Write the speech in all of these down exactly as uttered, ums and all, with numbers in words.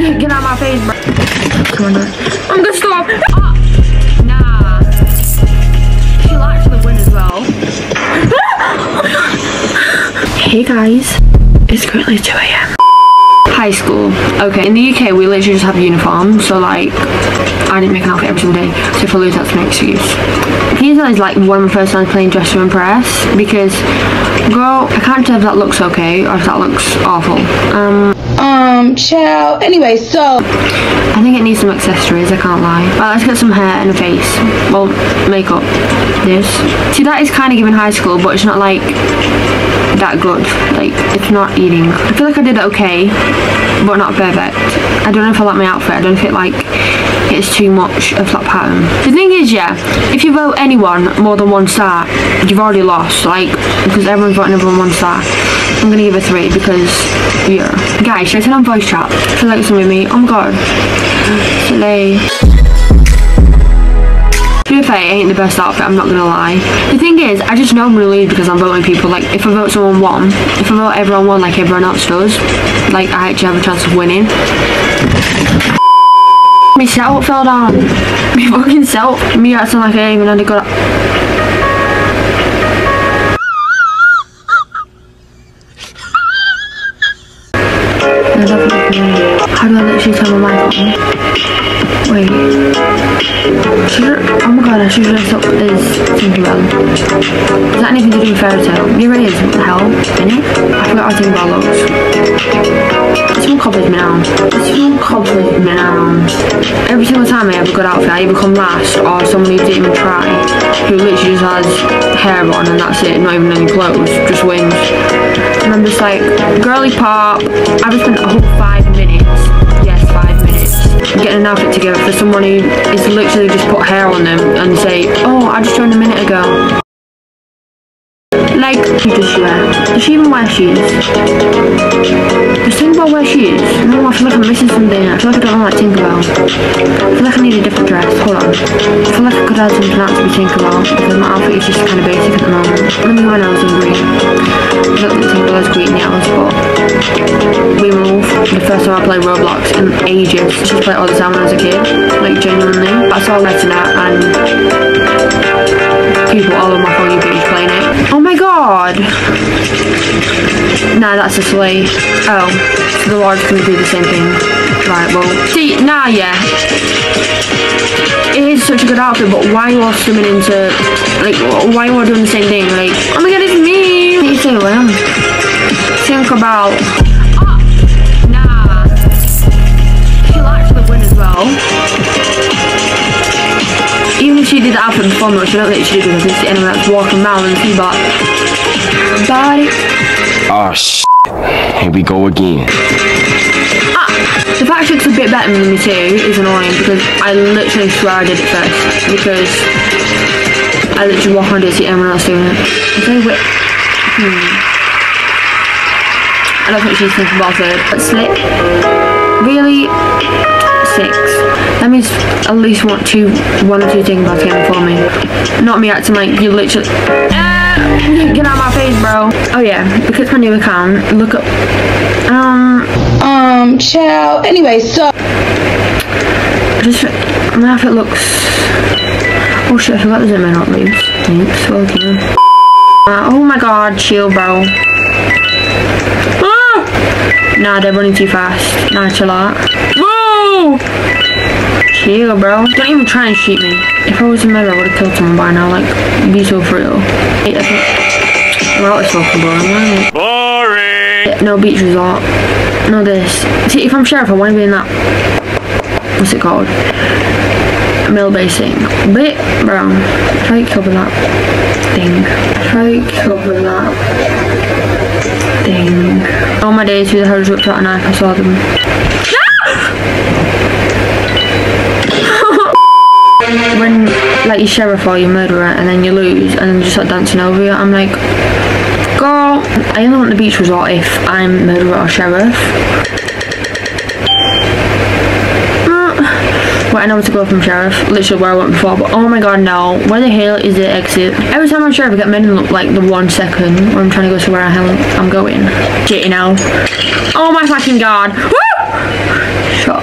Get out of my face, bro. Come on, I'm gonna stop. Oh, nah. She likes the win as well. Hey guys, it's currently two A M High school. Okay, in the U K we literally just have a uniform, so like I didn't make an outfit every single day, so if I lose that's my excuse. Here's always like one of my first times playing Dress To Impress, because girl, I can't tell if that looks okay or if that looks awful. Um Um child. Anyway, so I think it needs some accessories, I can't lie. Right, let's get some hair and a face. Well, makeup. This. See, that is kinda giving high school, but it's not like that good. Like, it's not eating. I feel like I did okay, but not perfect. I don't know if I like my outfit. I don't feel like it's too much of that pattern. The thing is, yeah, if you vote anyone more than one star, you've already lost, like, because everyone's voting everyone one star. I'm gonna give it three because, yeah. Guys, should I turn on voice chat? So like some with me. Oh my god. Today. If I ain't the best outfit, I'm not gonna lie. The thing is, I just know I'm gonna lose because I'm voting people. Like, if I vote someone one, if I vote everyone one like everyone else does, like, I actually have a chance of winning. My setup fell down. My fucking setup. Me acting like I even had a good. How do I literally turn my mic on? Wait. Oh my god, I should dress up as Tinkerbell. Is that anything to do with fairy tale? It really is. What the hell? Innit? I forgot how Tinkerbell looks. Someone copied me now. Someone copied me now. Every single time I have a good outfit, I either come last or someone who didn't even try, who literally just has hair on and that's it, not even any clothes, just wings. And I'm just like, girly pop. I've just spent a whole five minutes. Yes, five minutes. Getting an outfit together for someone who is literally just put hair on them and say, oh, I just joined a minute ago. Like, who does she wear? Does she even wear shoes? Just think about where she is. I don't know, I feel like I'm missing something. I feel like I don't know, like Tinkerbell. I feel like I need a different dress. Hold on. I feel like I could add something out to be Tinkerbell, because my outfit is just kind of basic at the moment. Let me go my nails in green. I don't think Tinkerbell is green yet, but we moved. The first time I played Roblox in ages. I used to play it all the time when I was a kid. Like, genuinely. That's all that's in that, and people all over my fucking page playing it. Oh my god. God. Nah, that's a sleigh. Oh, the Lord's gonna do the same thing. Right, well, see, nah, yeah. It is such a good outfit, but why you all swimming into, like, why you all doing the same thing? Like, oh my god, it's me! What do you say, William? Think about. Oh, nah. She likes the win as well. Even if she did the outfit before me, which I don't think she did because it's the enemy that's walking around and see that. Body. Oh sh! Here we go again. Ah, the fact that it's a bit better than me too is annoying because I literally swear I did it first, because I literally walk on it and see everyone else doing it. Okay, wait. Hmm. I don't think she's thinking about it. That's it. Really? Six. That means at least one, two, one or two things about the game for me. Not me acting like you literally. Ah! Get out of my face, bro. Oh yeah, because my new account, look up. Um, um, chill. Anyway, so just my outfit looks. Oh shit, I forgot the zoom in hot leaves. Thanks, okay. Uh, oh my god, chill, bro. Ah! Nah, they're running too fast. Nah, chill out. Whoa! Chill, bro. Don't even try and shoot me. If I was a murderer, I would have killed someone by now. Like, be so for real. Well, it's fucking boring, isn't it? Boring! No beach resort. No this. See, if I'm sheriff, I want to be in that. What's it called? Mill basing. Bit brown. Try to cover that thing. Try to cover that thing. All my days through the hose whipped out a knife, I saw them. When like you sheriff or you murderer and then you lose and then you just like dancing over you, I'm like, girl, I only want the beach resort if I'm murderer or sheriff. Mm. Well, I know where to go from sheriff, literally where I went before, but oh my god, no, where the hell is the exit? Every time I'm sheriff I get made look like the one second when I'm trying to go to where I hell I'm going. Shit, you know. Oh my fucking god. Woo! Shut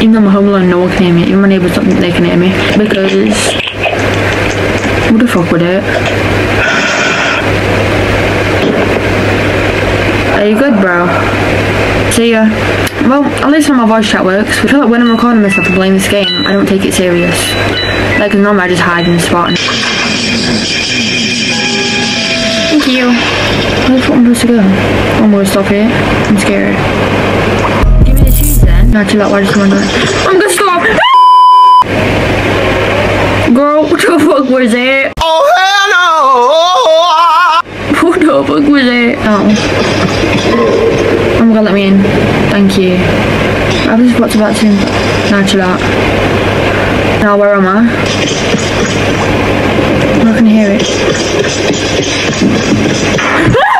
Even though I'm home alone, no one can hear me. Even my neighbours don't think they can hear me. Because... what the fuck with it? Are you good, bro? See ya. Well, at least when my voice chat works. I feel like when I'm recording myself and playing this game, I don't take it serious. Like, normally I just hide in the spot and... thank you. Where the fuck am I supposed to go? I'm gonna stop here. I'm scared. Give me the cheese then. No, chill out. Why just come on down? I'm gonna stop! Girl, what the fuck was that? Oh, hell no! What the fuck was that? Oh. Oh my god, let me in. Thank you. I've just watched about to... now chill out. Now where am I? I'm not gonna hear it.